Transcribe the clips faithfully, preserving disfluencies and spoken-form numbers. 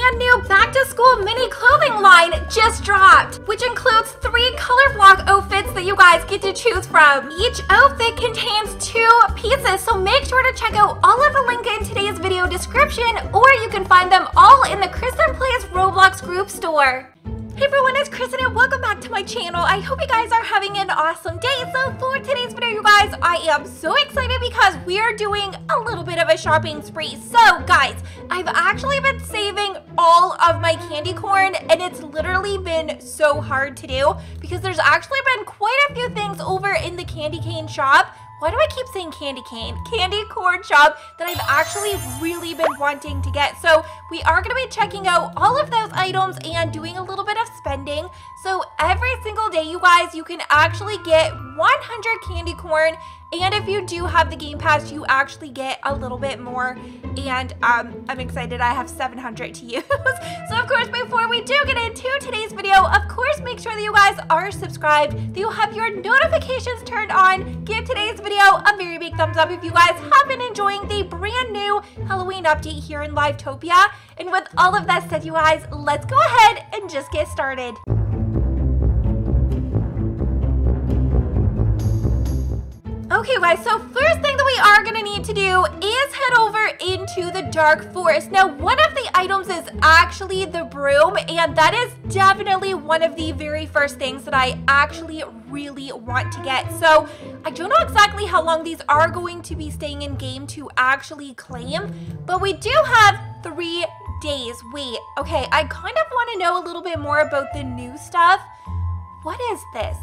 brand new back to school mini clothing line just dropped, which includes three color block outfits that you guys get to choose from. Each outfit contains two pieces, so make sure to check out all of the link in today's video description, or you can find them all in the KrystinPlays Roblox group store. Hey everyone, it's Kristen and welcome back to my channel. I hope you guys are having an awesome day. So for today's video, you guys, I am so excited because we are doing a little bit of a shopping spree. So guys, I've actually been saving all of my candy corn and it's literally been so hard to do because there's actually been quite a few things over in the candy cane shop. Why do I keep saying candy cane? Candy corn shop that I've actually really been wanting to get. So we are going to be checking out all of those items and doing a little bit of spending. So every single day, you guys, you can actually get one hundred candy corn. And if you do have the game pass, you actually get a little bit more. And um, I'm excited. I have seven hundred to use. So of course, before we do get into today's video, of course, make sure that you guys are subscribed, that you have your notifications turned on. Give today's video a very big thumbs up if you guys have been enjoying the brand new Halloween update here in Livetopia. And with all of that said, you guys, let's go ahead and just get started. Okay guys, so first thing that we are going to need to do is head over into the dark forest. Now one of the items is actually the broom, and that is definitely one of the very first things that I actually really want to get. So I don't know exactly how long these are going to be staying in game to actually claim, but we do have three days. Wait, okay, I kind of want to know a little bit more about the new stuff. What is this?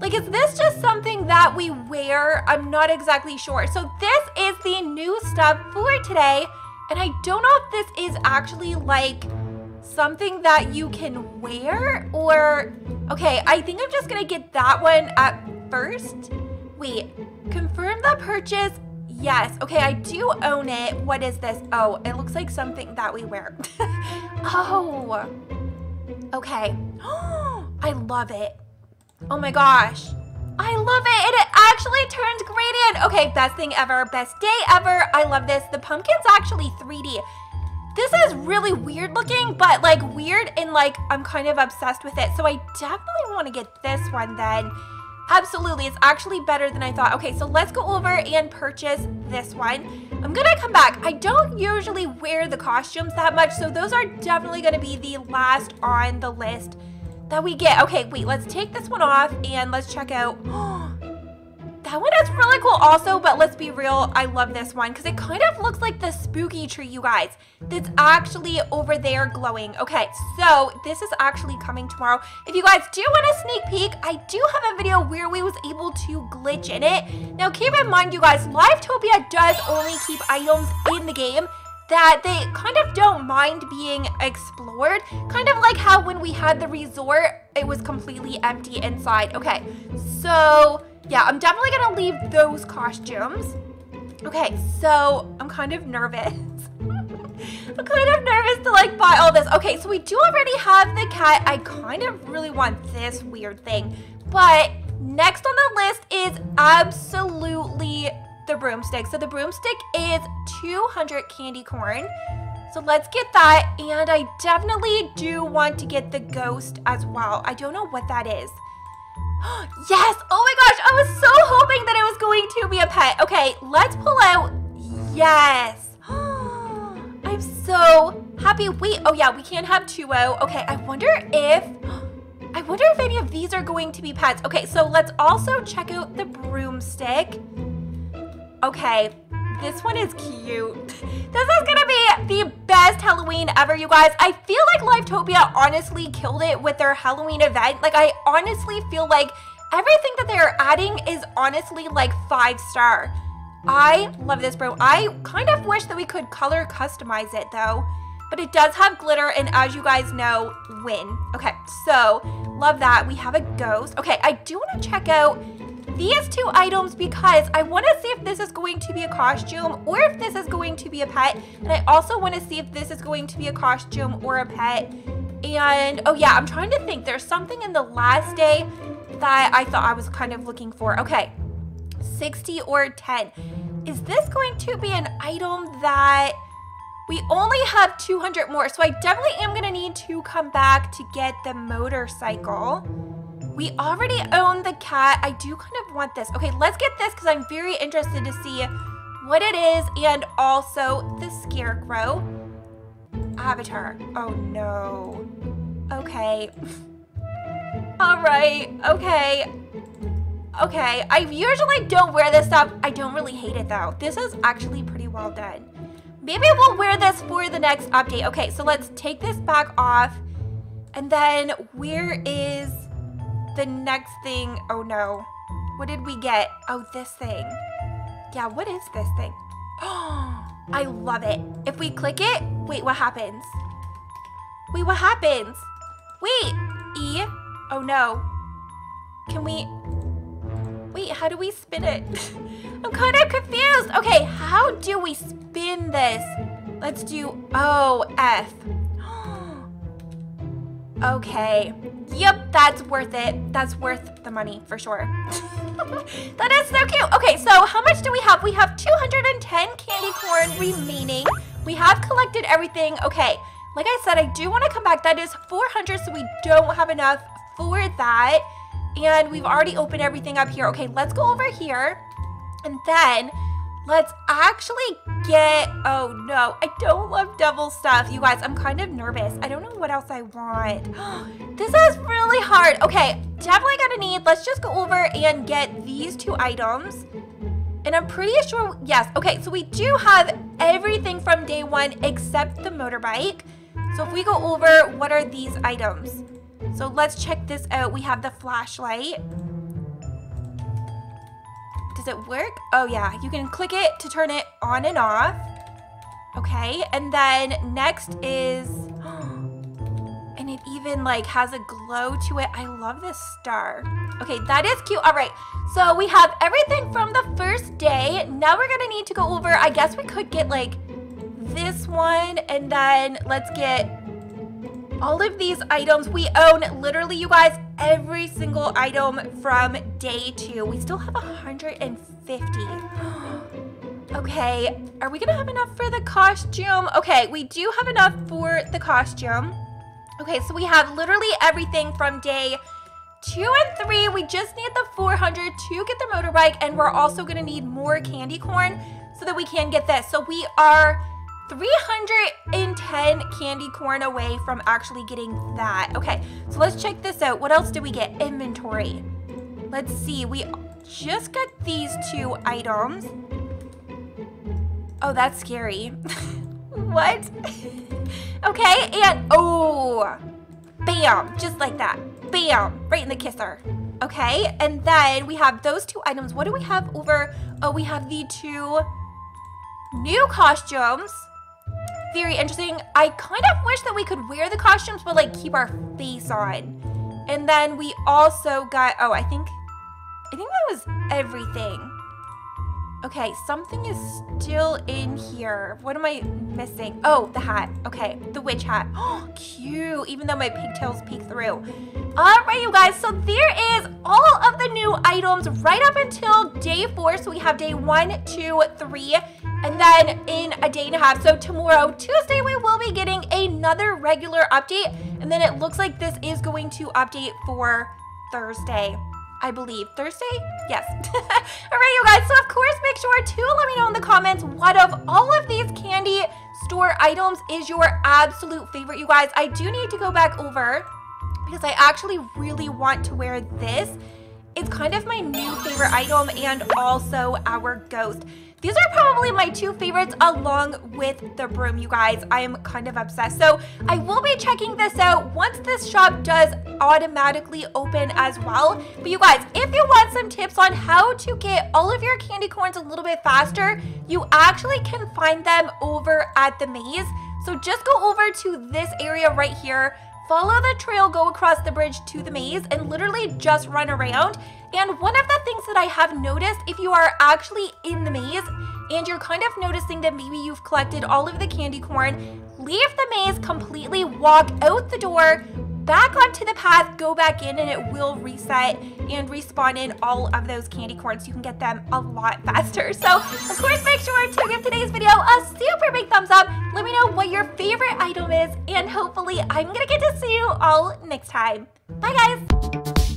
Like, is this just something that we wear? I'm not exactly sure. So this is the new stuff for today. And I don't know if this is actually like something that you can wear or... Okay, I think I'm just going to get that one at first. Wait, confirm the purchase. Yes. Okay, I do own it. What is this? Oh, it looks like something that we wear. Oh, okay. I love it. Oh my gosh, I love it, and it actually turns gradient. Okay, best thing ever, best day ever. I love this. The pumpkin's actually three D. This is really weird looking, but like weird and like I'm kind of obsessed with it. So I definitely want to get this one then. Absolutely, it's actually better than I thought. Okay, so let's go over and purchase this one. I'm gonna come back. I don't usually wear the costumes that much, so those are definitely gonna be the last on the list that we get. Okay, wait, let's take this one off and let's check out. That one is really cool also, but let's be real, I love this one because it kind of looks like the spooky tree, you guys, that's actually over there glowing. Okay, so this is actually coming tomorrow. If you guys do want a sneak peek, I do have a video where we was able to glitch in it. Now keep in mind, you guys, Livetopia does only keep items in the game that they kind of don't mind being explored. Kind of like how when we had the resort, it was completely empty inside. Okay, so yeah, I'm definitely gonna leave those costumes. Okay, so I'm kind of nervous. I'm kind of nervous to like buy all this. Okay, so we do already have the cat. I kind of really want this weird thing. But next on the list is absolutely the broomstick. So the broomstick is two hundred candy corn. So let's get that. And I definitely do want to get the ghost as well. I don't know what that is. Yes! Oh my gosh! I was so hoping that it was going to be a pet. Okay, let's pull out. Yes! I'm so happy. Wait, oh yeah, we can't have two out. Okay, I wonder if... I wonder if any of these are going to be pets. Okay, so let's also check out the broomstick. Okay, this one is cute. This is gonna be the best Halloween ever, you guys. I feel like Livetopia honestly killed it with their Halloween event. Like, I honestly feel like everything that they're adding is honestly like five star. I love this, bro. I kind of wish that we could color customize it though, but it does have glitter and as you guys know, win. Okay, so love that. We have a ghost. Okay, I do wanna check out these two items because I want to see if this is going to be a costume or if this is going to be a pet. And I also want to see if this is going to be a costume or a pet. And oh yeah, I'm trying to think. There's something in the last day that I thought I was kind of looking for. Okay, sixty or ten. Is this going to be an item that We only have two hundred more, so I definitely am gonna need to come back to get the motorcycle. We already own the cat. I do kind of want this. Okay, let's get this because I'm very interested to see what it is, and also the scarecrow. Avatar. Oh no. Okay. All right. Okay. Okay. I usually don't wear this stuff. I don't really hate it though. This is actually pretty well done. Maybe we'll wear this for the next update. Okay, so let's take this back off. And then where is the next thing? Oh no. What did we get? Oh, this thing. Yeah, what is this thing? Oh, I love it. If we click it, wait, what happens? Wait, what happens? Wait, E. Oh no. Can we, wait, how do we spin it? I'm kind of confused. Okay, how do we spin this? Let's do O, F. Okay. Yep, that's worth it. That's worth the money for sure. That is so cute. Okay, so how much do we have? We have two hundred ten candy corn remaining. We have collected everything. Okay, like I said, I do want to come back. That is four hundred, so we don't have enough for that. And we've already opened everything up here. Okay, let's go over here. And then let's actually get... Oh, no. I don't love devil stuff. You guys, I'm kind of nervous. I don't know what else I want. This is really hard. Okay, definitely gonna need... Let's just go over and get these two items. And I'm pretty sure... Yes. Okay, so we do have everything from day one except the motorbike. So if we go over, what are these items? So let's check this out. We have the flashlight. Does it work? Oh yeah, you can click it to turn it on and off. Okay, and then next is, and it even like has a glow to it. I love this star. Okay, that is cute. All right, so we have everything from the first day. Now we're gonna need to go over, I guess we could get like this one, and then let's get all of these items. We own literally, you guys, every single item from day two. We still have one hundred fifty. Okay, are we gonna have enough for the costume? Okay, we do have enough for the costume. Okay, so we have literally everything from day two and three. We just need the four hundred to get the motorbike, and we're also gonna need more candy corn so that we can get this. So we are three hundred ten candy corn away from actually getting that. Okay, so let's check this out. What else do we get? Inventory. Let's see. We just got these two items. Oh, that's scary. What? Okay, and oh, bam, just like that. Bam, right in the kisser. Okay, and then we have those two items. What do we have over? Oh, we have the two new costumes. Very interesting. I kind of wish that we could wear the costumes but like keep our face on. And then we also got, oh, I think I think that was everything. Okay, something is still in here. What am I missing? Oh, the hat. Okay, the witch hat. Oh, cute, even though my pigtails peek through. All right, you guys, so there is all of the new items right up until day four. So we have day one, two, three, and then in a day and a half. So tomorrow, Tuesday, we will be getting another regular update. And then it looks like this is going to update for Thursday, I believe. Thursday? Yes. All right, you guys. So, of course, make sure to let me know in the comments what of all of these candy store items is your absolute favorite, you guys. I do need to go back over because I actually really want to wear this. It's kind of my new favorite item, and also our ghost. These are probably my two favorites along with the broom, you guys. I am kind of obsessed. So I will be checking this out once this shop does automatically open as well. But you guys, if you want some tips on how to get all of your candy corns a little bit faster, you actually can find them over at the maze. So just go over to this area right here. Follow the trail, go across the bridge to the maze, and literally just run around. And one of the things that I have noticed, if you are actually in the maze and you're kind of noticing that maybe you've collected all of the candy corn, leave the maze completely, walk out the door, back onto the path, go back in, and it will reset and respawn in all of those candy corns. You can get them a lot faster. So, of course, make sure to give today's video a super big thumbs up. Let me know what your favorite item is, and hopefully I'm going to get to see you all next time. Bye, guys!